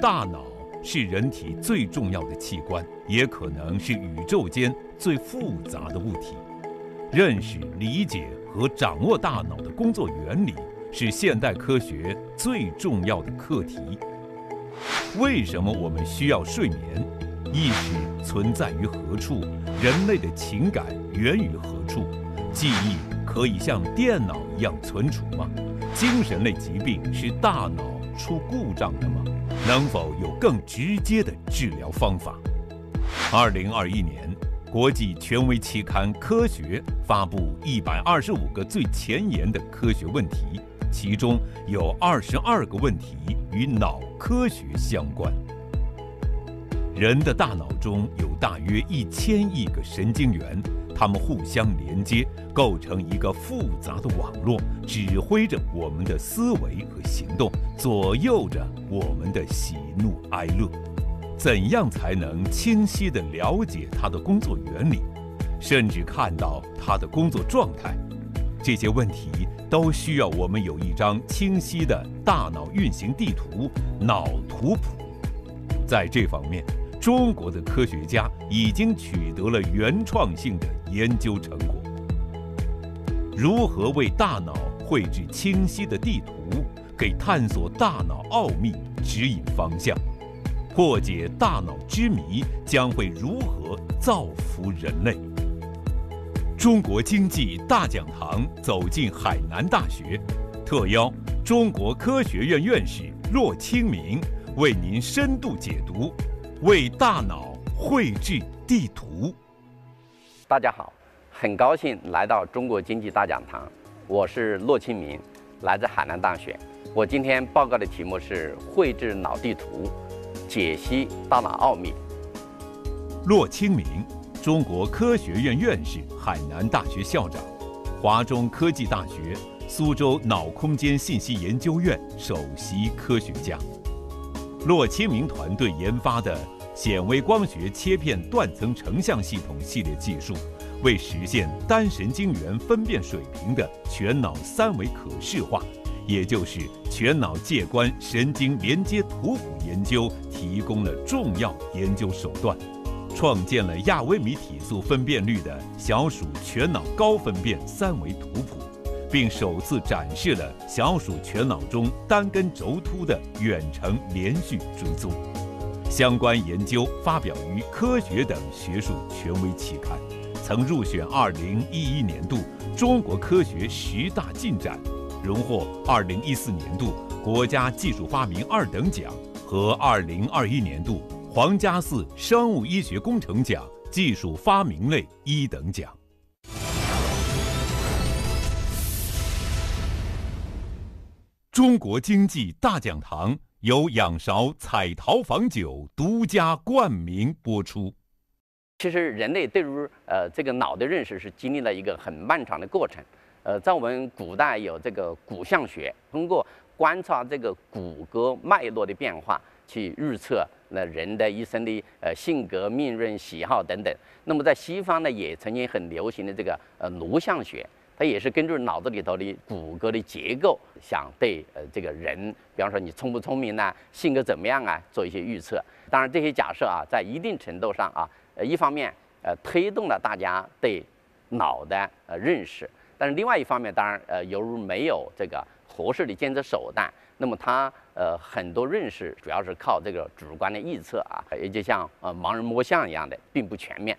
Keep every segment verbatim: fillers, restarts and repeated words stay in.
大脑是人体最重要的器官，也可能是宇宙间最复杂的物体。认识、理解和掌握大脑的工作原理是现代科学最重要的课题。为什么我们需要睡眠？意识存在于何处？人类的情感源于何处？记忆可以像电脑一样存储吗？精神类疾病是大脑出故障的吗？能否有更直接的治疗方法？二零二一年，国际权威期刊《科学》发布一百二十五个最前沿的科学问题，其中有二十二个问题与脑科学相关。人的大脑中有大约一千亿个神经元，它们互相连接，构成一个复杂的网络，指挥着我们的思维和行动，左右着我们的喜怒哀乐。怎样才能清晰地了解它的工作原理，甚至看到它的工作状态？这些问题都需要我们有一张清晰的大脑运行地图——脑图谱。在这方面，中国的科学家已经取得了原创性的研究成果。如何为大脑绘制清晰的地图，给探索大脑奥秘指引方向？破解大脑之谜将会如何造福人类？中国经济大讲堂走进海南大学，特邀中国科学院院士骆清明为您深度解读为大脑绘制地图。大家好，很高兴来到中国经济大讲堂，我是骆清明，来自海南大学。我今天报告的题目是绘制脑地图，解析大脑奥秘。骆清明，中国科学院院士、海南大学校长，华中科技大学、苏州脑空间信息研究院首席科学家。骆清明团队研发的显微光学切片断层成像系统系列技术，为实现单神经元分辨水平的全脑三维可视化，也就是全脑介观神经连接图谱研究提供了重要研究手段，创建了亚微米体速分辨率的小鼠全脑高分辨三维图谱，并首次展示了小鼠全脑中单根轴突的远程连续追踪。相关研究发表于《科学》等学术权威期刊，曾入选二零一一年度中国科学十大进展，荣获二零一四年度国家技术发明二等奖和二零二一年度皇家寺生物医学工程奖技术发明类一等奖。中国经济大讲堂由仰韶彩陶坊酒独家冠名播出。其实，人类对于呃这个脑的认识是经历了一个很漫长的过程。呃，在我们古代有这个骨相学，通过观察这个骨骼脉络的变化，去预测那人的一生的呃性格、命运、喜好等等。那么在西方呢，也曾经很流行的这个呃颅相学，它也是根据脑子里头的骨骼的结构，想对呃这个人，比方说你聪不聪明啊，性格怎么样啊，做一些预测。当然，这些假设啊，在一定程度上啊，呃一方面呃推动了大家对脑的呃认识。但是另外一方面，当然，呃，由于没有这个合适的监测手段，那么它呃很多认识主要是靠这个主观的臆测啊，也就像呃盲人摸象一样的，并不全面。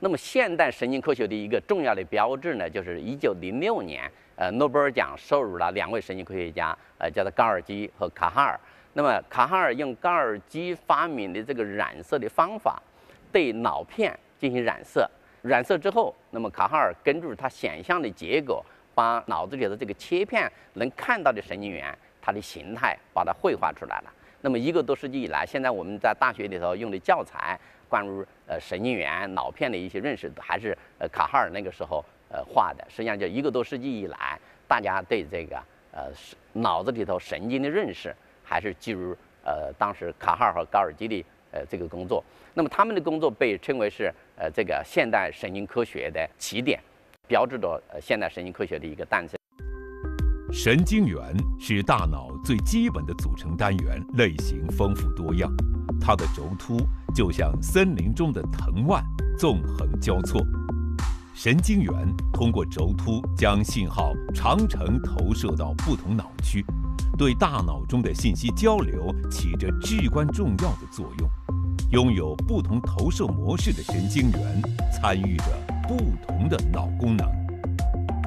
那么现代神经科学的一个重要的标志呢，就是一九零六年，呃，诺贝尔奖授予了两位神经科学家，呃，叫做高尔基和卡哈尔。那么卡哈尔用高尔基发明的这个染色的方法，对脑片进行染色。染色之后，那么卡哈尔根据他显像的结果，把脑子里的这个切片能看到的神经元，它的形态，把它绘画出来了。那么一个多世纪以来，现在我们在大学里头用的教材，关于呃神经元、脑片的一些认识，还是呃卡哈尔那个时候呃画的。实际上，就一个多世纪以来，大家对这个呃脑子里头神经的认识，还是基于呃当时卡哈尔和高尔基的呃这个工作。那么他们的工作被称为是呃这个现代神经科学的起点，标志着呃现代神经科学的一个诞生。神经元是大脑最基本的组成单元，类型丰富多样。它的轴突就像森林中的藤蔓，纵横交错。神经元通过轴突将信号长程投射到不同脑区，对大脑中的信息交流起着至关重要的作用。拥有不同投射模式的神经元参与着不同的脑功能。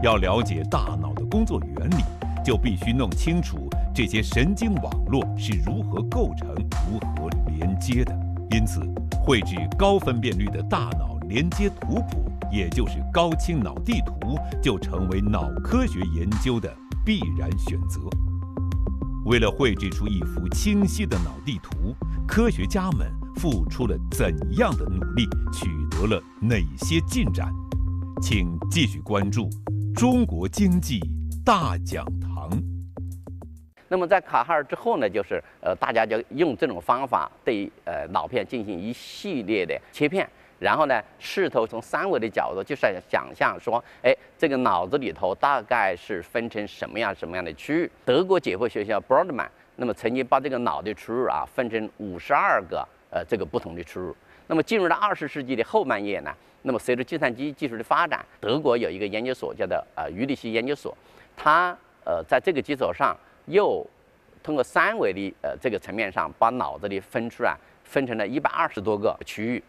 要了解大脑的工作原理，就必须弄清楚这些神经网络是如何构成、如何连接的。因此，绘制高分辨率的大脑连接图谱，也就是高清脑地图，就成为脑科学研究的必然选择。为了绘制出一幅清晰的脑地图，科学家们付出了怎样的努力，取得了哪些进展？请继续关注中国经济大讲堂。那么在卡哈尔之后呢，就是呃，大家就用这种方法对呃脑片进行一系列的切片，然后呢，试图从三维的角度，就是想象说，哎，这个脑子里头大概是分成什么样什么样的区域。德国解剖学家 Brodmann 那么曾经把这个脑的区域啊分成五十二个呃这个不同的区域。那么进入到二十世纪的后半叶呢，那么随着计算机技术的发展，德国有一个研究所叫做呃于利希研究所，它呃在这个基础上又通过三维的呃这个层面上把脑子里分出来，分成了一百二十多个区域。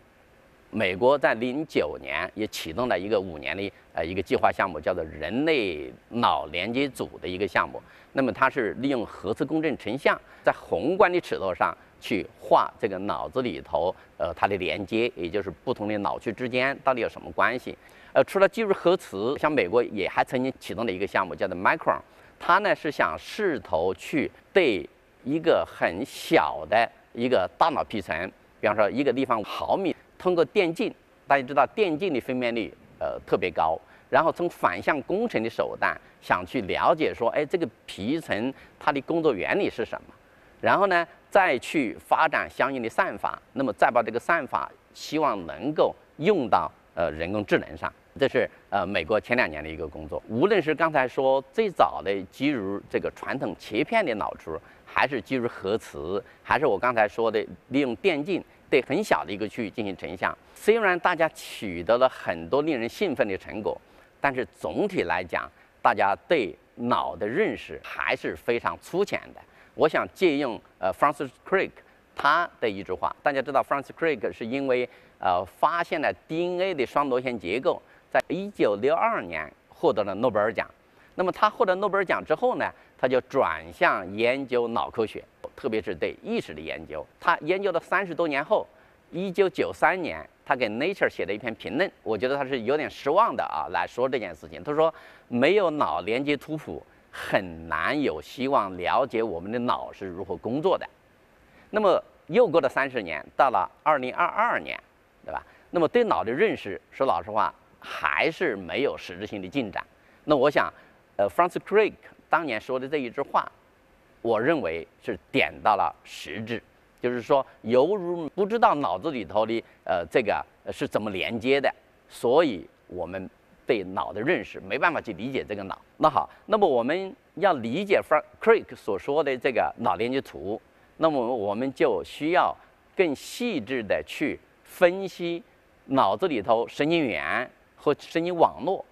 美国在零九年也启动了一个五年的呃一个计划项目，叫做人类脑连接组的一个项目。那么它是利用核磁共振成像，在宏观的尺度上去画这个脑子里头，呃，它的连接，也就是不同的脑区之间到底有什么关系。呃，除了技术核磁，像美国也还曾经启动了一个项目，叫做 micron， 它呢是想试图去对一个很小的一个大脑皮层，比方说一个地方毫米，通过电镜，大家知道电镜的分辨率呃特别高，然后从反向工程的手段想去了解说，哎，这个皮层它的工作原理是什么，然后呢，再去发展相应的算法，那么再把这个算法希望能够用到呃人工智能上，这是呃美国前两年的一个工作。无论是刚才说最早的基于这个传统切片的脑区，还是基于核磁，还是我刚才说的利用电镜对很小的一个区域进行成像，虽然大家取得了很多令人兴奋的成果，但是总体来讲，大家对脑的认识还是非常粗浅的。我想借用呃 Francis Crick 他的一句话，大家知道 Francis Crick 是因为呃发现了 D N A 的双螺旋结构，在一九六二年获得了诺贝尔奖。那么他获得诺贝尔奖之后呢，他就转向研究脑科学，特别是对意识的研究。他研究了三十多年后，一九九三年他给 Nature 写了一篇评论，我觉得他是有点失望的啊，来说这件事情。他说没有脑连接图谱，很难有希望了解我们的脑是如何工作的。那么又过了三十年，到了二零二二年，对吧？那么对脑的认识，说老实话，还是没有实质性的进展。那我想，呃 ，Francis Crick 当年说的这一句话，我认为是点到了实质，就是说，犹如不知道脑子里头的呃这个是怎么连接的，所以我们对脑的认识没办法去理解这个脑。那好，那么我们要理解 Francis Crick 所说的这个脑连接图，那么我们就需要更细致的去分析脑子里头神经元和神经网络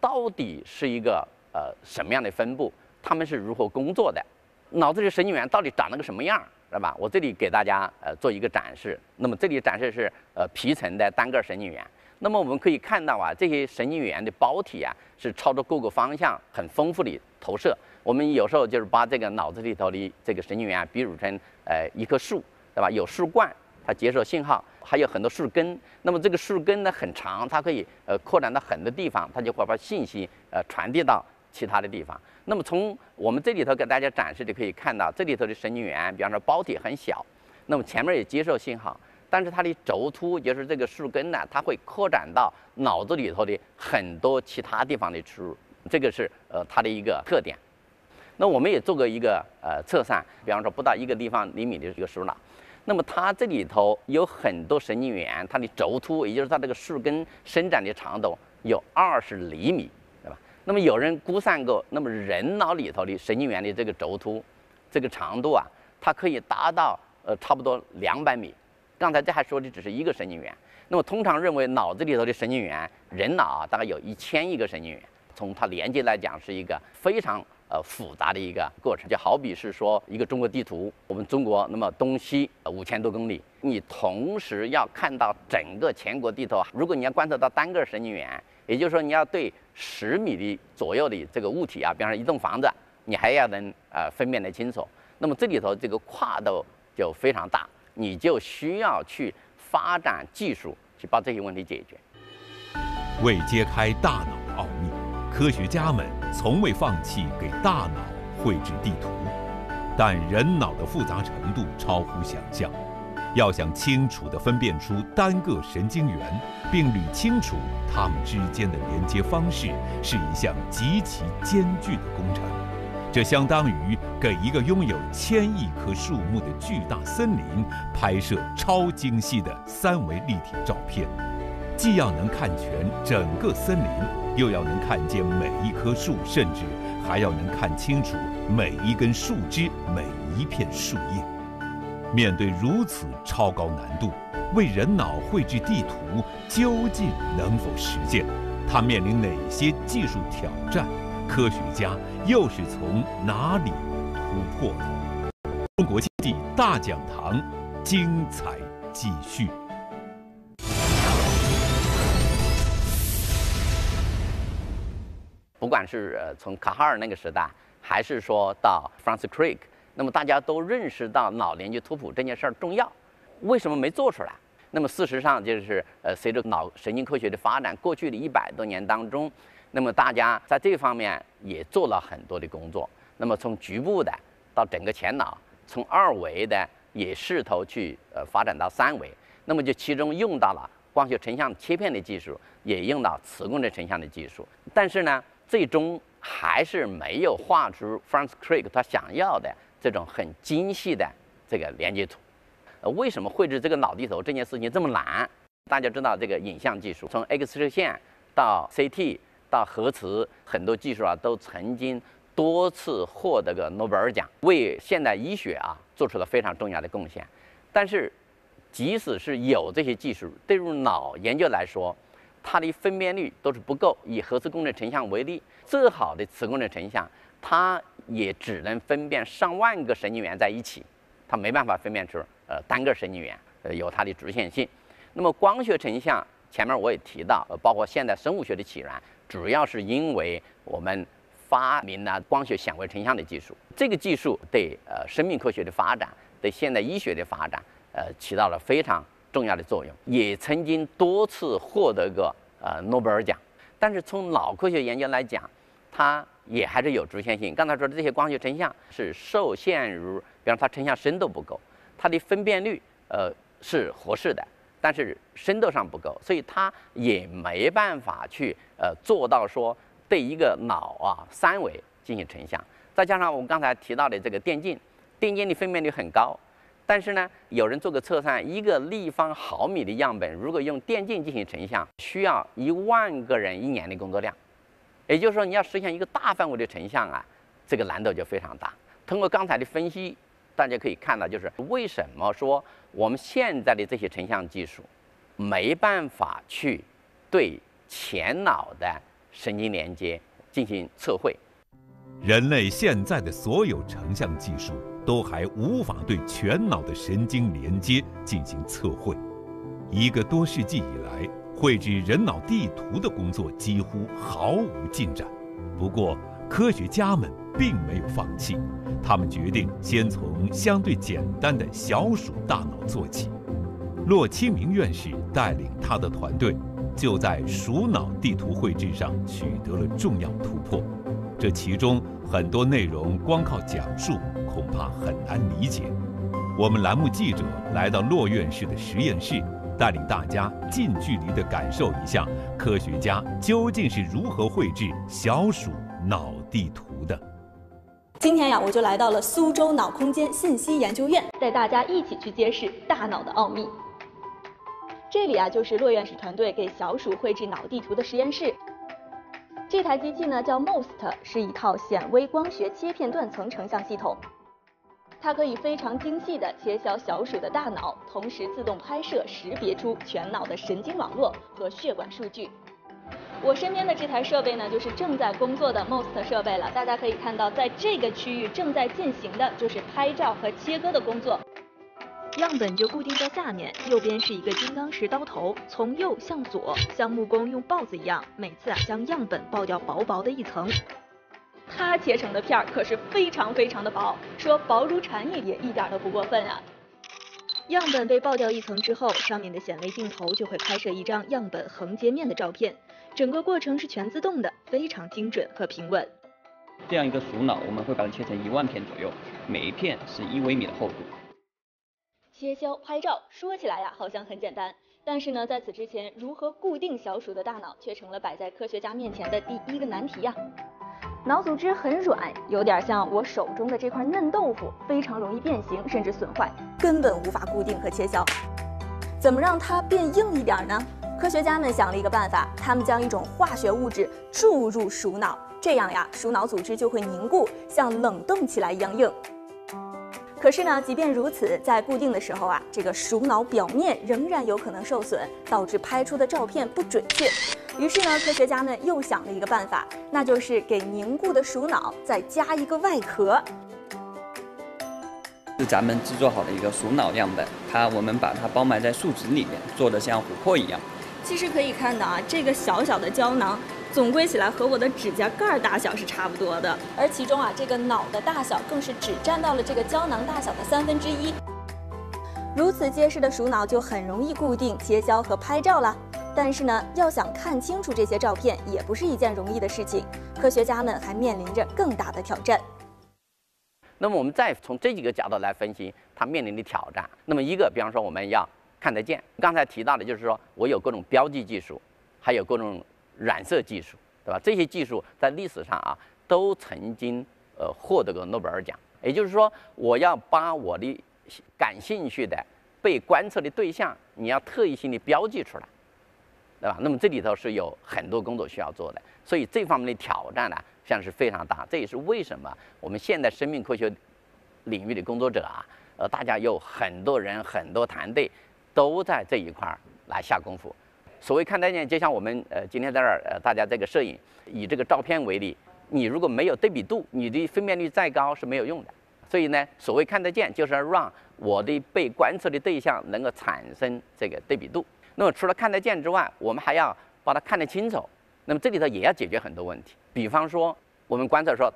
到底是一个呃什么样的分布，它们是如何工作的，脑子里神经元到底长了个什么样，是吧？我这里给大家呃做一个展示。那么这里展示是呃皮层的单个神经元。那么我们可以看到啊，这些神经元的胞体啊是朝着各个方向很丰富的投射。我们有时候就是把这个脑子里头的这个神经元啊比如成呃一棵树，对吧？有树冠，它接受信号，还有很多树根。那么这个树根呢很长，它可以呃扩展到很多地方，它就会把信息呃传递到其他的地方。那么从我们这里头给大家展示的可以看到，这里头的神经元，比方说胞体很小，那么前面也接受信号。但是它的轴突，就是这个树根呢，它会扩展到脑子里头的很多其他地方的区域，这个是呃它的一个特点。那我们也做过一个呃测算，比方说不到一个立方厘米的这个鼠脑，那么它这里头有很多神经元，它的轴突，也就是它这个树根伸展的长度有二十厘米，对吧？那么有人估算过，那么人脑里头的神经元的这个轴突，这个长度啊，它可以达到呃差不多两百米。刚才这还说的只是一个神经元。那么通常认为脑子里头的神经元，人脑啊大概有一千亿个神经元。从它连接来讲，是一个非常呃复杂的一个过程。就好比是说一个中国地图，我们中国那么东西五千多公里，你同时要看到整个全国地图，如果你要观测到单个神经元，也就是说你要对十米的左右的这个物体啊，比方说一栋房子，你还要能呃分辨得清楚。那么这里头这个跨度就非常大，你就需要去发展技术去把这些问题解决。为揭开大脑的奥秘，科学家们从未放弃给大脑绘制地图，但人脑的复杂程度超乎想象。要想清楚地分辨出单个神经元，并捋清楚它们之间的连接方式，是一项极其艰巨的工程。这相当于给一个拥有千亿棵树木的巨大森林拍摄超精细的三维立体照片，既要能看全整个森林，又要能看见每一棵树，甚至还要能看清楚每一根树枝、每一片树叶。面对如此超高难度，为人脑绘制地图究竟能否实现？它面临哪些技术挑战？科学家又是从哪里突破的？中国经济大讲堂，精彩继续。不管是呃从卡哈尔那个时代，还是说到 Francis Crick， 那么大家都认识到脑连接图谱这件事儿重要，为什么没做出来？那么事实上就是呃随着脑神经科学的发展，过去的一百多年当中，那么大家在这方面也做了很多的工作。那么从局部的到整个前脑，从二维的也试图去呃发展到三维，那么就其中用到了光学成像切片的技术，也用到磁共振成像的技术，但是呢，最终还是没有画出 Francis Crick 他想要的这种很精细的这个连接图。呃，为什么绘制这个脑地图这件事情这么难？大家知道这个影像技术，从 X 射线到 C T 到核磁，很多技术啊都曾经多次获得个诺贝尔奖，为现代医学啊做出了非常重要的贡献。但是，即使是有这些技术，对于脑研究来说，它的分辨率都是不够。以核磁共振成像为例，最好的磁共振成像，它也只能分辨上万个神经元在一起，它没办法分辨出呃单个神经元，呃有它的局限性。那么光学成像，前面我也提到，呃、包括现代生物学的起源，主要是因为我们发明了光学显微成像的技术。这个技术对呃生命科学的发展，对现代医学的发展，呃起到了非常重要的作用，也曾经多次获得过呃诺贝尔奖。但是从脑科学研究来讲，它也还是有局限性。刚才说的这些光学成像是受限于，比方它成像深度不够，它的分辨率呃是合适的，但是深度上不够，所以它也没办法去呃做到说对一个脑啊三维进行成像。再加上我们刚才提到的这个电镜，电镜的分辨率很高。但是呢，有人做个测算，一个立方毫米的样本，如果用电镜进行成像，需要一万个人一年的工作量。也就是说，你要实现一个大范围的成像啊，这个难度就非常大。通过刚才的分析，大家可以看到，就是为什么说我们现在的这些成像技术没办法去对前脑的神经连接进行测绘。人类现在的所有成像技术，都还无法对全脑的神经连接进行测绘。一个多世纪以来，绘制人脑地图的工作几乎毫无进展。不过，科学家们并没有放弃，他们决定先从相对简单的小鼠大脑做起。骆清明院士带领他的团队，就在鼠脑地图绘制上取得了重要突破。这其中很多内容光靠讲述恐怕很难理解。我们栏目记者来到骆院士的实验室，带领大家近距离地感受一下科学家究竟是如何绘制小鼠脑地图的。今天呀，我就来到了苏州脑空间信息研究院，带大家一起去揭示大脑的奥秘。这里啊，就是骆院士团队给小鼠绘制脑地图的实验室。这台机器呢叫 M O S T， 是一套显微光学切片断层成像系统，它可以非常精细地切削小鼠的大脑，同时自动拍摄识别出全脑的神经网络和血管数据。我身边的这台设备呢，就是正在工作的 M O S T 设备了。大家可以看到，在这个区域正在进行的就是拍照和切割的工作。 样本就固定在下面，右边是一个金刚石刀头，从右向左，像木工用刨子一样，每次啊将样本刨掉薄薄的一层。它切成的片儿可是非常非常的薄，说薄如蝉翼也一点都不过分啊。样本被刨掉一层之后，上面的显微镜头就会拍摄一张样本横截面的照片，整个过程是全自动的，非常精准和平稳。这样一个鼠脑，我们会把它切成一万片左右，每一片是一微米的厚度。 切削拍照说起来呀、啊，好像很简单，但是呢，在此之前，如何固定小鼠的大脑，却成了摆在科学家面前的第一个难题呀、啊。脑组织很软，有点像我手中的这块嫩豆腐，非常容易变形甚至损坏，根本无法固定和切削。怎么让它变硬一点呢？科学家们想了一个办法，他们将一种化学物质注入鼠脑，这样呀，鼠脑组织就会凝固，像冷冻起来一样硬。 可是呢，即便如此，在固定的时候啊，这个鼠脑表面仍然有可能受损，导致拍出的照片不准确。于是呢，科学家们又想了一个办法，那就是给凝固的鼠脑再加一个外壳。是咱们制作好的一个鼠脑样本，它我们把它包埋在树脂里面，做的像琥珀一样。其实可以看到啊，这个小小的胶囊。 总归起来和我的指甲盖大小是差不多的，而其中啊，这个脑的大小更是只占到了这个胶囊大小的三分之一。如此结实的鼠脑就很容易固定、切削和拍照了。但是呢，要想看清楚这些照片，也不是一件容易的事情。科学家们还面临着更大的挑战。那么我们再从这几个角度来分析它面临的挑战。那么一个，比方说我们要看得见，刚才提到的就是说我有各种标记技术，还有各种。 染色技术，对吧？这些技术在历史上啊，都曾经呃获得过诺贝尔奖。也就是说，我要把我的感兴趣的、被观测的对象，你要特意性的标记出来，对吧？那么这里头是有很多工作需要做的，所以这方面的挑战呢，实际上是非常大。这也是为什么我们现在生命科学领域的工作者啊，呃，大家有很多人、很多团队都在这一块儿来下功夫。 所谓看得见，就像我们呃今天在这儿呃大家这个摄影，以这个照片为例，你如果没有对比度，你的分辨率再高是没有用的。所以呢，所谓看得见，就是要让我的被观测的对象能够产生这个对比度。那么除了看得见之外，我们还要把它看得清楚。那么这里头也要解决很多问题，比方说我们观测说，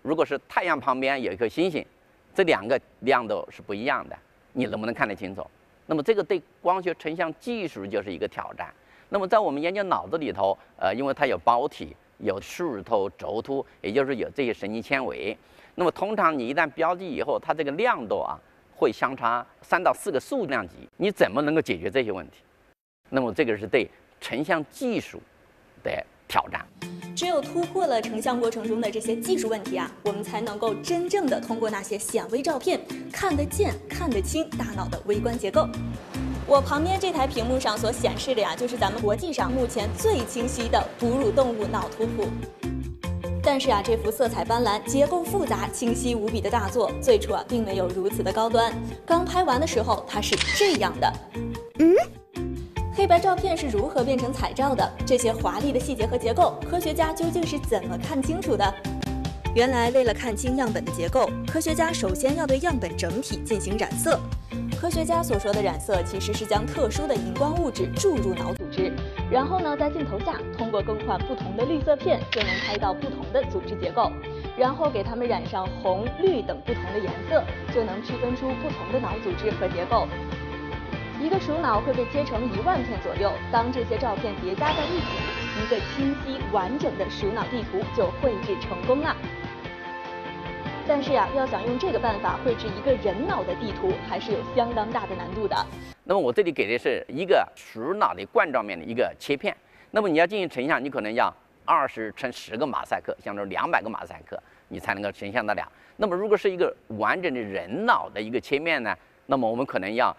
如果是太阳旁边有一颗星星，这两个亮度是不一样的，你能不能看得清楚？那么这个对光学成像技术就是一个挑战。 那么在我们研究脑子里头，呃，因为它有胞体、有树突、轴突，也就是有这些神经纤维。那么通常你一旦标记以后，它这个亮度啊会相差三到四个数量级。你怎么能够解决这些问题？那么这个是对成像技术的挑战。只有突破了成像过程中的这些技术问题啊，我们才能够真正的通过那些显微照片看得见、看得清大脑的微观结构。 我旁边这台屏幕上所显示的呀，就是咱们国际上目前最清晰的哺乳动物脑图谱。但是啊，这幅色彩斑斓、结构复杂、清晰无比的大作，最初啊并没有如此的高端。刚拍完的时候，它是这样的。嗯，黑白照片是如何变成彩照的？这些华丽的细节和结构，科学家究竟是怎么看清楚的？ 原来，为了看清样本的结构，科学家首先要对样本整体进行染色。科学家所说的染色，其实是将特殊的荧光物质注入脑组织，然后呢，在镜头下通过更换不同的绿色片，就能拍到不同的组织结构，然后给它们染上红、绿等不同的颜色，就能区分出不同的脑组织和结构。一个鼠脑会被切成一万片左右，当这些照片叠加在一起。 一个清晰完整的鼠脑地图就绘制成功了。但是呀、啊，要想用这个办法绘制一个人脑的地图，还是有相当大的难度的。那么我这里给的是一个鼠脑的冠状面的一个切片。那么你要进行成像，你可能要二十乘十个马赛克，相当于两百个马赛克，你才能够成像得了。那么如果是一个完整的人脑的一个切面呢，那么我们可能要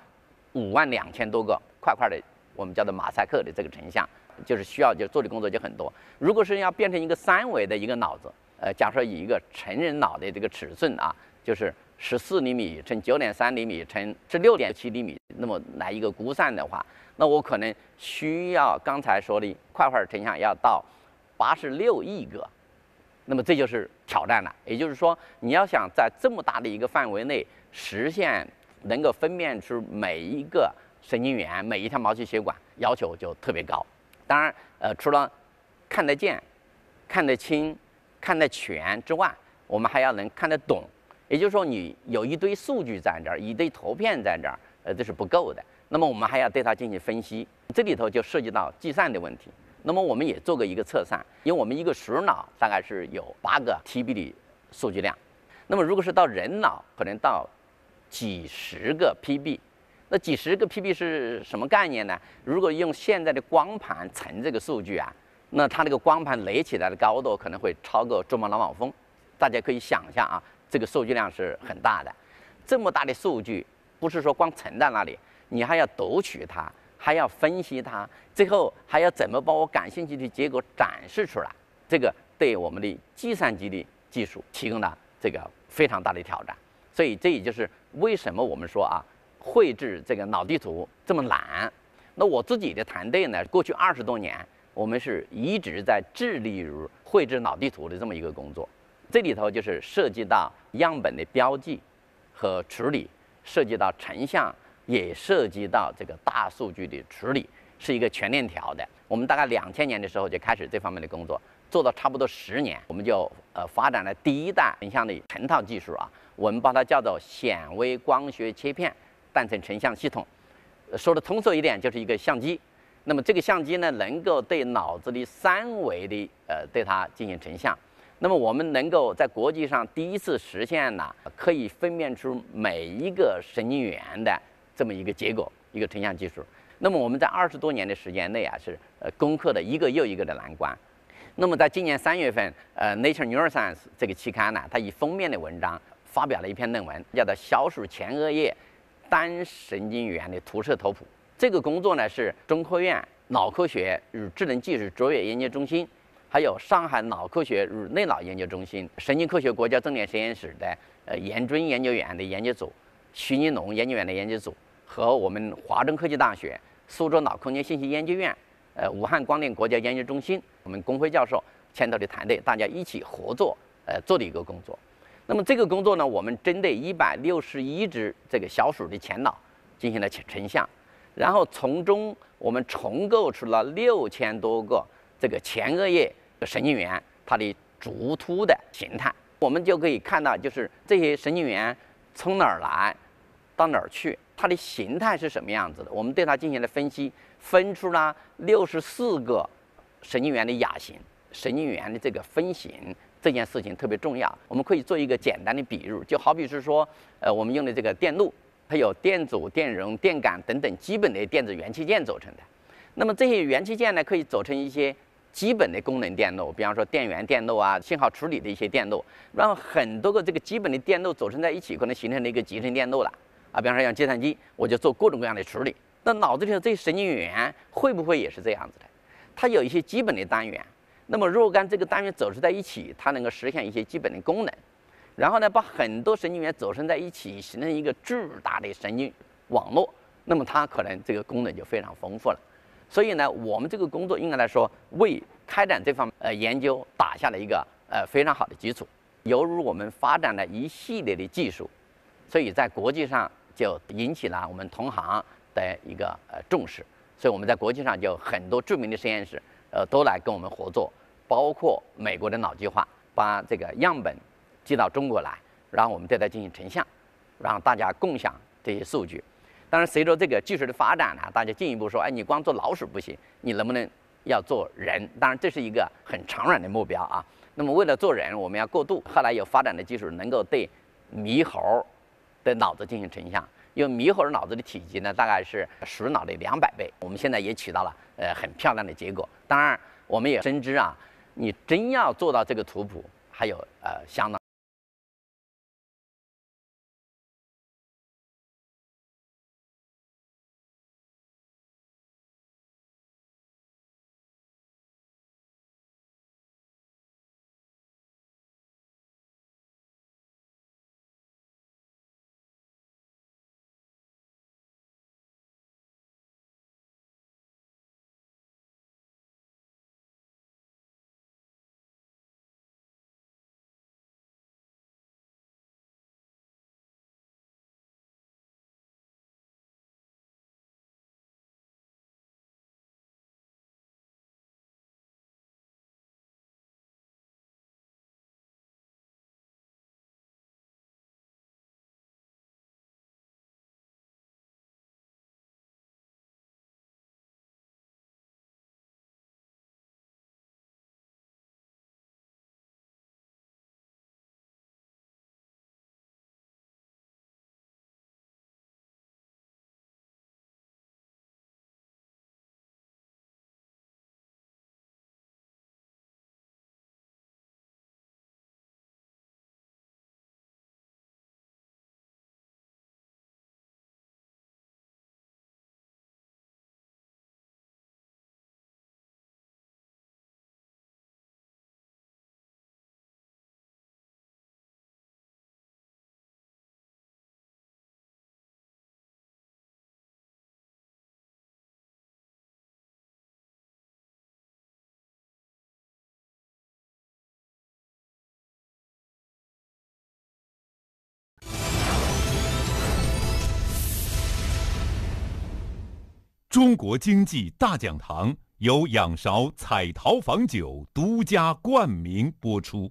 五万两千多个块块的，我们叫做马赛克的这个成像。就是需要就做的工作就很多。如果是要变成一个三维的一个脑子，呃，假设以一个成人脑的这个尺寸啊，就是十四厘米乘九点三厘米乘十六点七厘米，那么来一个估算的话，那我可能需要刚才说的块块成像要到八十六亿个。 那么这就是挑战了，也就是说，你要想在这么大的一个范围内实现能够分辨出每一个神经元、每一条毛细血管，要求就特别高。当然，呃，除了看得见、看得清、看得全之外，我们还要能看得懂。也就是说，你有一堆数据在这儿，一堆图片在这儿，呃，这是不够的。那么我们还要对它进行分析，这里头就涉及到计算的问题。 那么我们也做过一个测算，因为我们一个鼠脑大概是有八个 T B 的数据量，那么如果是到人脑，可能到几十个 P B。那几十个 P B 是什么概念呢？如果用现在的光盘存这个数据啊，那它那个光盘垒起来的高度可能会超过珠穆朗玛峰，大家可以想象啊，这个数据量是很大的。这么大的数据，不是说光存在那里，你还要读取它。 还要分析它，最后还要怎么把我感兴趣的结果展示出来？这个对我们的计算机的技术提供了这个非常大的挑战。所以这也就是为什么我们说啊，绘制这个脑地图这么难。那我自己的团队呢，过去二十多年，我们是一直在致力于绘制脑地图的这么一个工作。这里头就是涉及到样本的标记和处理，涉及到成像。 也涉及到这个大数据的处理，是一个全链条的。我们大概两千年的时候就开始这方面的工作，做到差不多十年，我们就呃发展了第一代成像的成套技术啊，我们把它叫做显微光学切片单层成像系统。说的通俗一点，就是一个相机。那么这个相机呢，能够对脑子的三维的呃对它进行成像。那么我们能够在国际上第一次实现了可以分辨出每一个神经元的。 这么一个结果，一个成像技术。那么我们在二十多年的时间内啊，是呃攻克了一个又一个的难关。那么在今年三月份，呃，《Nature Neuroscience》这个期刊呢，它以封面的文章发表了一篇论文，叫做《小鼠前额叶单神经元的涂色图谱》。这个工作呢，是中科院脑科学与智能技术卓越研究中心，还有上海脑科学与内脑研究中心神经科学国家重点实验室的呃严军研究员的研究组、徐金龙研究员的研究组。 和我们华中科技大学、苏州脑空间信息研究院、呃武汉光电国家研究中心，我们龚辉教授牵头的团队，大家一起合作，呃做的一个工作。那么这个工作呢，我们针对一百六十一只这个小鼠的前脑进行了成像，然后从中我们重构出了六千多个这个前额叶神经元它的逐突的形态。我们就可以看到，就是这些神经元从哪儿来，到哪儿去。 它的形态是什么样子的？我们对它进行了分析，分出了六十四个神经元的亚型。神经元的这个分型这件事情特别重要。我们可以做一个简单的比喻，就好比是说，呃，我们用的这个电路，它有电阻、电容、电感等等基本的电子元器件组成的。那么这些元器件呢，可以组成一些基本的功能电路，比方说电源电路啊、信号处理的一些电路。然后很多个这个基本的电路组成在一起，可能形成了一个集成电路了。 啊，比方说像计算机，我就做各种各样的处理。那脑子里头这神经元会不会也是这样子的？它有一些基本的单元，那么若干这个单元组成在一起，它能够实现一些基本的功能。然后呢，把很多神经元组成在一起，形成一个巨大的神经网络。那么它可能这个功能就非常丰富了。所以呢，我们这个工作应该来说，为开展这方呃研究打下了一个呃非常好的基础。犹如我们发展了一系列的技术，所以在国际上。 就引起了我们同行的一个呃重视，所以我们在国际上就很多著名的实验室，呃，都来跟我们合作，包括美国的脑计划，把这个样本寄到中国来，然后我们对它进行成像，让大家共享这些数据。当然，随着这个技术的发展啊，大家进一步说，哎，你光做老鼠不行，你能不能要做人？当然，这是一个很长远的目标啊。那么，为了做人，我们要过渡。后来有发展的技术能够对猕猴。 对脑子进行成像，因为猕猴的脑子的体积呢，大概是鼠脑的两百倍。我们现在也取到了呃很漂亮的结果。当然，我们也深知啊，你真要做到这个图谱，还有呃相当。中国经济大讲堂由仰韶彩陶坊酒独家冠名播出。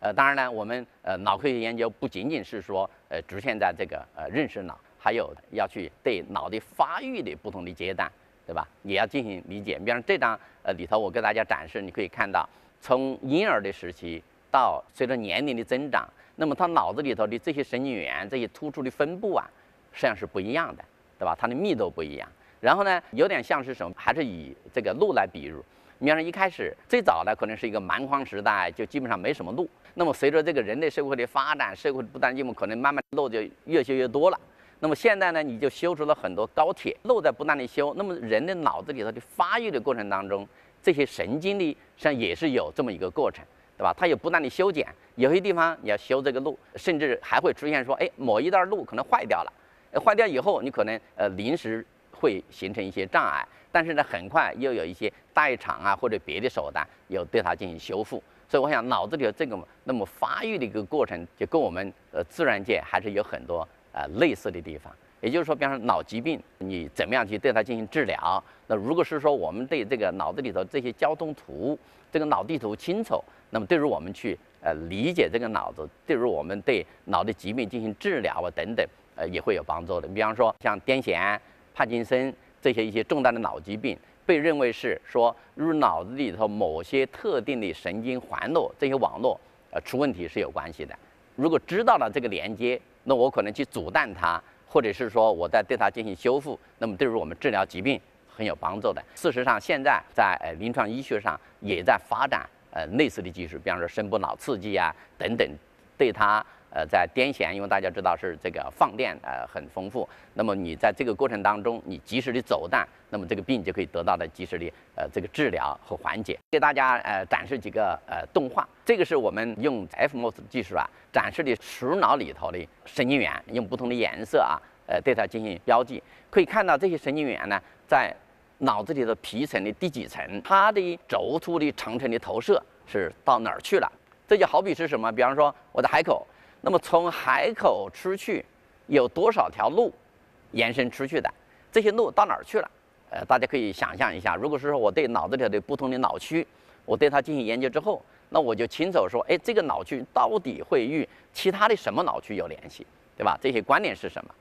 呃，当然呢，我们呃脑科学研究不仅仅是说呃局限在这个呃认识脑，还有要去对脑的发育的不同的阶段，对吧？也要进行理解。比方这张呃里头，我给大家展示，你可以看到从婴儿的时期到随着年龄的增长，那么他脑子里头的这些神经元、这些突触的分布啊，实际上是不一样的，对吧？它的密度不一样。然后呢，有点像是什么？还是以这个路来比喻。你像一开始最早呢，可能是一个蛮荒时代，就基本上没什么路。那么随着这个人类社会的发展，社会不断进步，可能慢慢路就越修越多了。那么现在呢，你就修出了很多高铁，路在不断的修。那么人的脑子里头的发育的过程当中，这些神经的实际上也是有这么一个过程，对吧？它有不断的修剪，有些地方你要修这个路，甚至还会出现说，哎，某一段路可能坏掉了，坏掉以后你可能呃临时会形成一些障碍，但是呢，很快又有一些代偿啊或者别的手段有对它进行修复。所以我想，脑子里有这个那么发育的一个过程，就跟我们呃自然界还是有很多呃类似的地方。也就是说，比方说脑疾病，你怎么样去对它进行治疗？那如果是说我们对这个脑子里头这些交通图、这个脑地图清楚，那么对于我们去呃理解这个脑子，对于我们对脑的疾病进行治疗啊等等，呃也会有帮助的。比方说像癫痫、帕金森这些一些重大的脑疾病，被认为是说入脑子里头某些特定的神经环路这些网络呃出问题是有关系的。如果知道了这个连接，那我可能去阻断它，或者是说我在对它进行修复，那么对于我们治疗疾病很有帮助的。事实上，现在在呃临床医学上也在发展呃类似的技术，比方说声波脑刺激啊等等，对它。呃，在癫痫，因为大家知道是这个放电，呃，很丰富。那么你在这个过程当中，你及时的走弹，那么这个病就可以得到的及时的呃这个治疗和缓解。给大家呃展示几个呃动画，这个是我们用 fMOS 技术啊展示的鼠脑里头的神经元，用不同的颜色啊，呃对它进行标记。可以看到这些神经元呢，在脑子里的皮层的第几层，它的轴突的长程的投射是到哪儿去了？这就好比是什么？比方说我的海口。那么从海口出去，有多少条路延伸出去的？这些路到哪儿去了？呃，大家可以想象一下，如果是说我对脑子里的不同的脑区，我对它进行研究之后，那我就清楚说，哎，这个脑区到底会与其他的什么脑区有联系，对吧？这些关联是什么？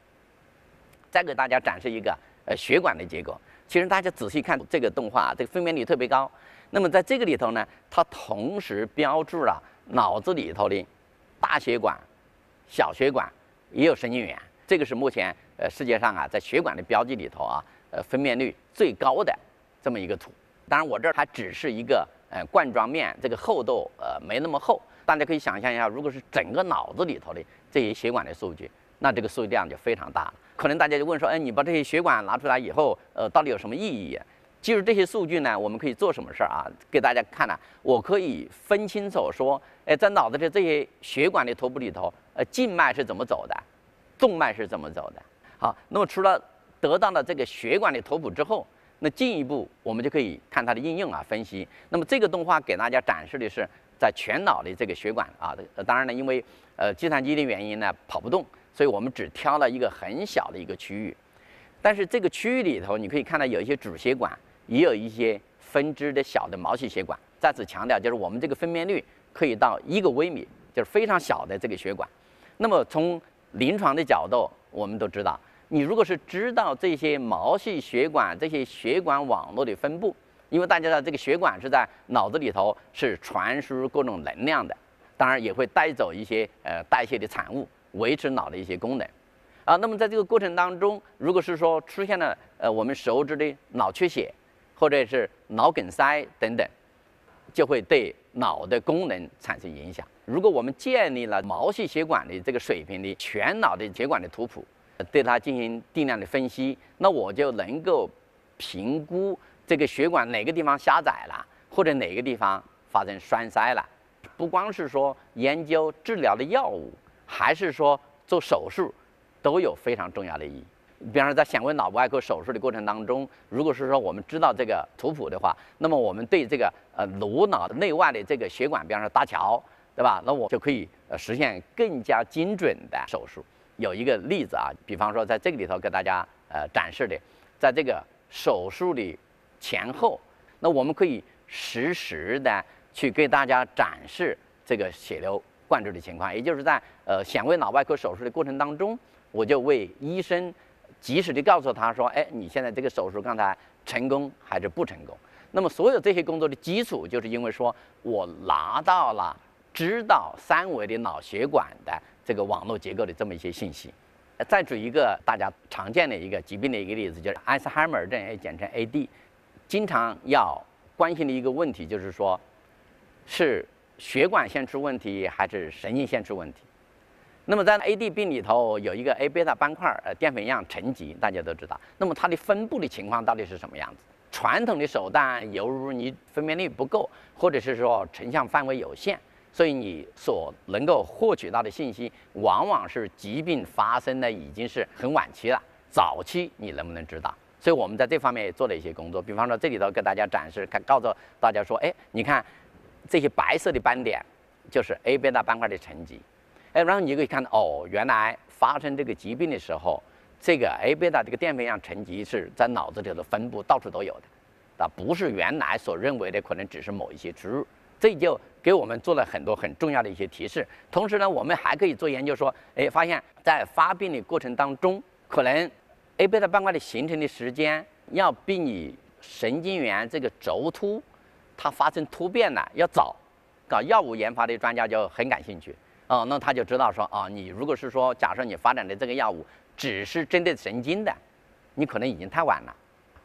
再给大家展示一个呃血管的结构。其实大家仔细看这个动画，这个分辨率特别高。那么在这个里头呢，它同时标注了脑子里头的大血管。小血管也有神经元，这个是目前呃世界上啊在血管的标记里头啊呃分辨率最高的这么一个图。当然我这儿还只是一个呃冠状面，这个厚度呃没那么厚。大家可以想象一下，如果是整个脑子里头的这些血管的数据，那这个数据量就非常大了。可能大家就问说，哎，你把这些血管拿出来以后，呃，到底有什么意义？其实这些数据呢，我们可以做什么事儿啊？给大家看呢、啊，我可以分清楚说，哎，在脑子的这些血管的头部里头，呃，静脉是怎么走的，动脉是怎么走的。好，那么除了得到了这个血管的头部之后，那进一步我们就可以看它的应用啊，分析。那么这个动画给大家展示的是在全脑的这个血管啊，当然呢，因为呃计算机的原因呢跑不动，所以我们只挑了一个很小的一个区域。但是这个区域里头，你可以看到有一些主血管。也有一些分支的小的毛细血管。再次强调，就是我们这个分辨率可以到一个微米，就是非常小的这个血管。那么从临床的角度，我们都知道，你如果是知道这些毛细血管、这些血管网络的分布，因为大家知道这个血管是在脑子里头是传输各种能量的，当然也会带走一些呃代谢的产物，维持脑的一些功能。啊，那么在这个过程当中，如果是说出现了呃我们熟知的脑缺血，或者是脑梗塞等等，就会对脑的功能产生影响。如果我们建立了毛细血管的这个水平的全脑的血管的图谱，对它进行定量的分析，那我就能够评估这个血管哪个地方狭窄了，或者哪个地方发生栓塞了。不光是说研究治疗的药物，还是说做手术，都有非常重要的意义。比方说，在显微脑部外科手术的过程当中，如果是说我们知道这个图谱的话，那么我们对这个呃颅脑内外的这个血管，比方说搭桥，对吧？那我就可以呃实现更加精准的手术。有一个例子啊，比方说在这个里头给大家呃展示的，在这个手术的前后，那我们可以实时的去给大家展示这个血流灌注的情况，也就是在呃显微脑外科手术的过程当中，我就为医生及时的告诉他说，哎，你现在这个手术刚才成功还是不成功？那么所有这些工作的基础，就是因为说我拿到了知道三维的脑血管的这个网络结构的这么一些信息。再举一个大家常见的一个疾病的一个例子，就是阿斯海默症，也简称 A D， 经常要关心的一个问题就是说，是血管线出问题还是神经线出问题？那么在 A D 病里头有一个 Aβ 斑块呃淀粉样沉积，大家都知道。那么它的分布的情况到底是什么样子？传统的手段，由于你分辨率不够，或者是说成像范围有限，所以你所能够获取到的信息，往往是疾病发生的已经是很晚期了。早期你能不能知道？所以我们在这方面也做了一些工作，比方说这里头给大家展示，看告诉大家说，哎，你看。这些白色的斑点就是 Aβ 斑块的沉积，哎，然后你就可以看到哦，原来发生这个疾病的时候，这个 Aβ 这个淀粉样沉积是在脑子里头分布到处都有的，啊，不是原来所认为的可能只是某一些植物，这就给我们做了很多很重要的一些提示。同时呢，我们还可以做研究说，哎，发现在发病的过程当中，可能 Aβ 斑块的形成的时间要比你神经元这个轴突。它发生突变呢要早，搞药物研发的专家就很感兴趣啊、哦，那他就知道说啊、哦，你如果是说假设你发展的这个药物只是针对神经的，你可能已经太晚了。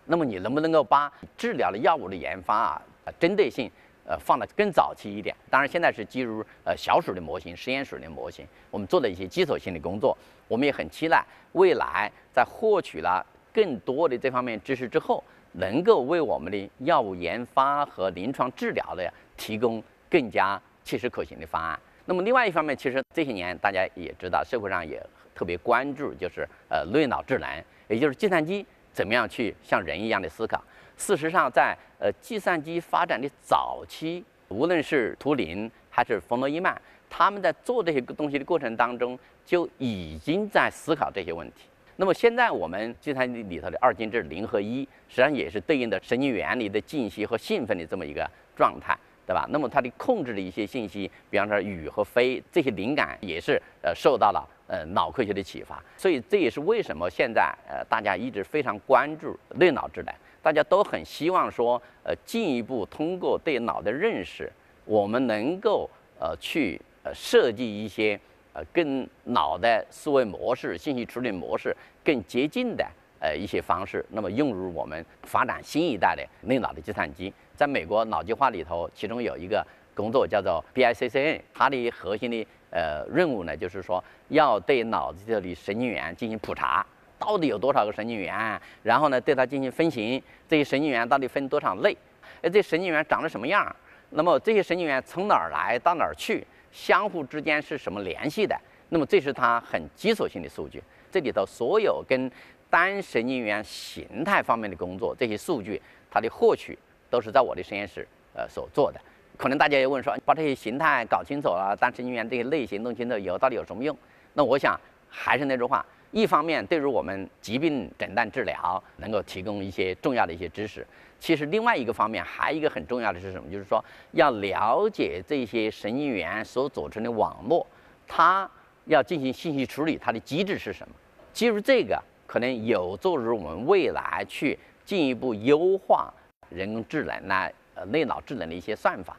那么你能不能够把治疗的药物的研发啊，针对性呃放得更早期一点？当然现在是基于呃小鼠的模型、实验鼠的模型，我们做了一些基础性的工作。我们也很期待未来在获取了更多的这方面知识之后。能够为我们的药物研发和临床治疗的提供更加切实可行的方案。那么另外一方面，其实这些年大家也知道，社会上也特别关注，就是呃类脑智能，也就是计算机怎么样去像人一样的思考。事实上，在呃计算机发展的早期，无论是图灵还是冯诺依曼，他们在做这些东西的过程当中，就已经在思考这些问题。那么现在我们计算机里头的二进制零和一，实际上也是对应的神经元里的静息和兴奋的这么一个状态，对吧？那么它的控制的一些信息，比方说羽和飞这些灵感，也是呃受到了呃脑科学的启发。所以这也是为什么现在呃大家一直非常关注类脑智能，大家都很希望说呃进一步通过对脑的认识，我们能够呃去呃设计一些。呃，跟脑的思维模式、信息处理模式更接近的呃一些方式，那么用于我们发展新一代的类脑的计算机。在美国脑计划里头，其中有一个工作叫做 B I C C N， 它的核心的呃任务呢，就是说要对脑子里神经元进行普查，到底有多少个神经元，然后呢对它进行分型，这些神经元到底分多少类，哎，这神经元长得什么样？那么这些神经元从哪儿来到哪儿去？相互之间是什么联系的？那么这是它很基础性的数据。这里头所有跟单神经元形态方面的工作，这些数据它的获取都是在我的实验室呃所做的。可能大家也问说，把这些形态搞清楚了，单神经元这些类型弄清楚以后到底有什么用？那我想还是那句话，一方面对于我们疾病诊断治疗能够提供一些重要的一些知识。其实另外一个方面，还一个很重要的是什么？就是说，要了解这些神经元所组成的网络，它要进行信息处理，它的机制是什么？基于这个，可能有助于我们未来去进一步优化人工智能呢，呃，类脑智能的一些算法。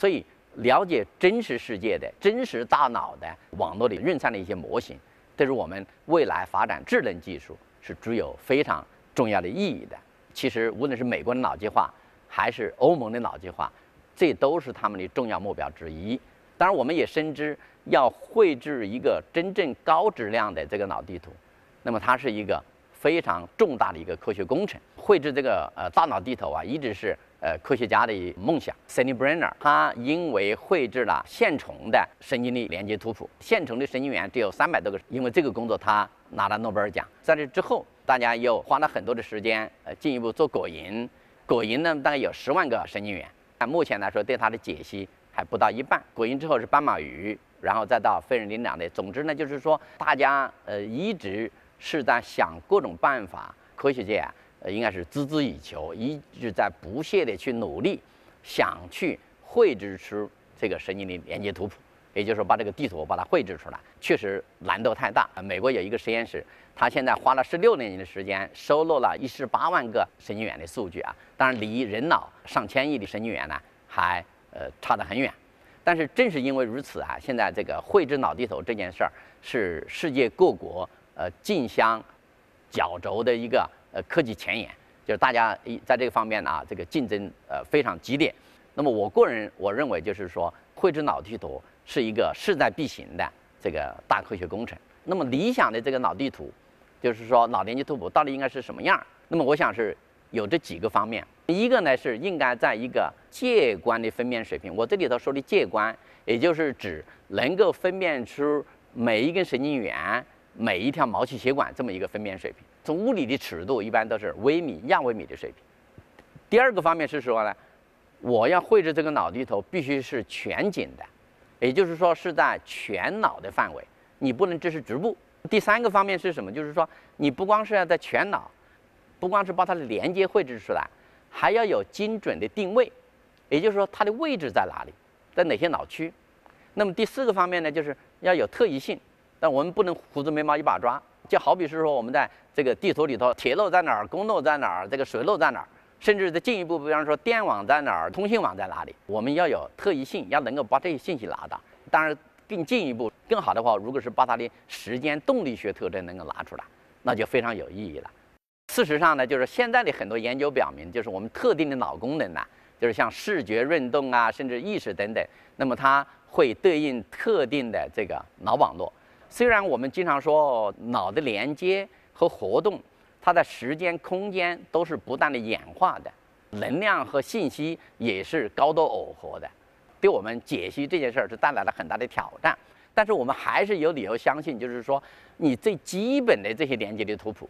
所以，了解真实世界的真实大脑的网络里运算的一些模型，对于我们未来发展智能技术是具有非常重要的意义的。其实，无论是美国的脑计划，还是欧盟的脑计划，这都是他们的重要目标之一。当然，我们也深知，要绘制一个真正高质量的这个脑地图，那么它是一个非常重大的一个科学工程。绘制这个呃大脑地图啊，一直是呃科学家的梦想。Sally Brenner 他因为绘制了线虫的神经的连接图谱，线虫的神经元只有三百多个，因为这个工作他拿了诺贝尔奖。在这之后。大家又花了很多的时间，呃，进一步做果蝇。果蝇呢，大概有十万个神经元。但目前来说，对它的解析还不到一半。果蝇之后是斑马鱼，然后再到非人灵长类。总之呢，就是说，大家呃一直是在想各种办法，科学界啊呃，应该是孜孜以求，一直在不懈地去努力，想去绘制出这个神经的连接图谱，也就是说把这个地图把它绘制出来，确实难度太大。美国有一个实验室，他现在花了十六年的时间，收录了一十八万个神经元的数据啊，当然离人脑上千亿的神经元呢，还呃差得很远。但是正是因为如此啊，现在这个绘制脑地图这件事儿，是世界各国呃竞相角逐的一个。 呃，科技前沿，就是大家一在这个方面呢、啊，这个竞争呃非常激烈。那么我个人我认为就是说，绘制脑地图是一个势在必行的这个大科学工程。那么理想的这个脑地图，就是说脑连接图谱到底应该是什么样？那么我想是有这几个方面。一个呢是应该在一个介观的分辨水平。我这里头说的介观，也就是指能够分辨出每一根神经元、每一条毛细血管这么一个分辨水平。 从物理的尺度一般都是微米、亚微米的水平。第二个方面是说呢，我要绘制这个脑地图必须是全景的，也就是说是在全脑的范围，你不能只是局部。第三个方面是什么？就是说你不光是要在全脑，不光是把它的连接绘制出来，还要有精准的定位，也就是说它的位置在哪里，在哪些脑区。那么第四个方面呢，就是要有特异性，但我们不能胡子眉毛一把抓。 就好比是说，我们在这个地图里头，铁路在哪儿，公路在哪儿，这个水路在哪儿，甚至再进一步，比方说电网在哪儿，通信网在哪里，我们要有特异性，要能够把这些信息拿到。当然，更进一步、更好的话，如果是把它的时间动力学特征能够拿出来，那就非常有意义了。事实上呢，就是现在的很多研究表明，就是我们特定的脑功能呢、啊，就是像视觉、运动啊，甚至意识等等，那么它会对应特定的这个脑网络。 虽然我们经常说脑的连接和活动，它在时间、空间都是不断的演化的，能量和信息也是高度耦合的，对我们解析这件事儿是带来了很大的挑战。但是我们还是有理由相信，就是说你最基本的这些连接的图谱，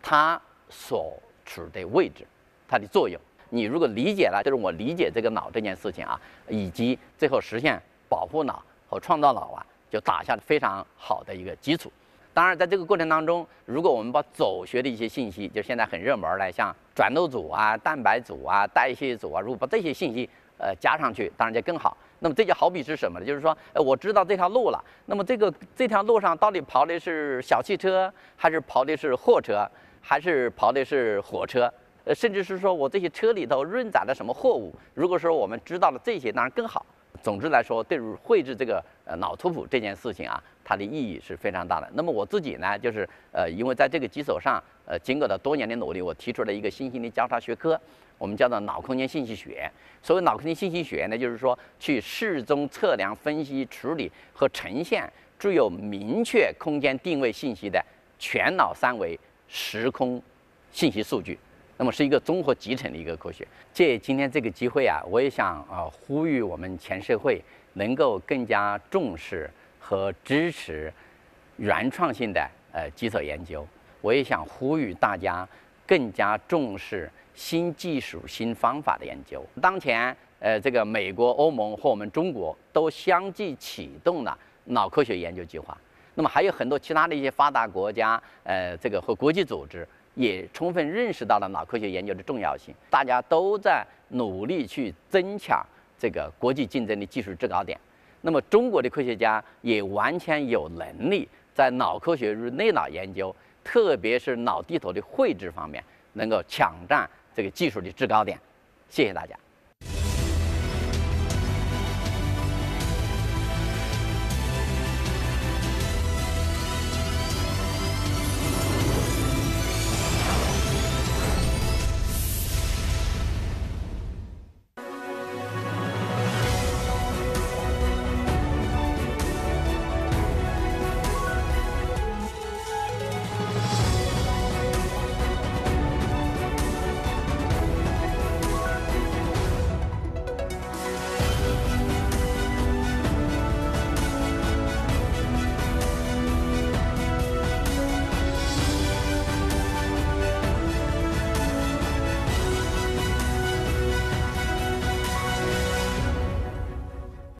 它所处的位置，它的作用，你如果理解了，就是我理解这个脑这件事情啊，以及最后实现保护脑和创造脑啊。 就打下了非常好的一个基础。当然，在这个过程当中，如果我们把走学的一些信息，就现在很热门的，像转录组啊、蛋白组啊、代谢组啊，如果把这些信息呃加上去，当然就更好。那么这就好比是什么呢？就是说，呃，我知道这条路了，那么这个这条路上到底跑的是小汽车，还是跑的是货车，还是跑的是火车？呃，甚至是说我这些车里头运载了什么货物？如果说我们知道了这些，当然更好。 总之来说，对于绘制这个呃脑图谱这件事情啊，它的意义是非常大的。那么我自己呢，就是呃，因为在这个基础上，呃，经过了多年的努力，我提出了一个新兴的交叉学科，我们叫做脑空间信息学。所谓脑空间信息学呢，就是说去适中测量、分析、处理和呈现具有明确空间定位信息的全脑三维时空信息数据。 那么是一个综合集成的一个科学。借今天这个机会啊，我也想啊呼吁我们全社会能够更加重视和支持原创性的呃基础研究。我也想呼吁大家更加重视新技术、新方法的研究。当前呃，这个美国、欧盟和我们中国都相继启动了脑科学研究计划。那么还有很多其他的一些发达国家，呃，这个和国际组织。 也充分认识到了脑科学研究的重要性，大家都在努力去增强这个国际竞争的技术制高点。那么，中国的科学家也完全有能力在脑科学与内脑研究，特别是脑地图的绘制方面，能够抢占这个技术的制高点。谢谢大家。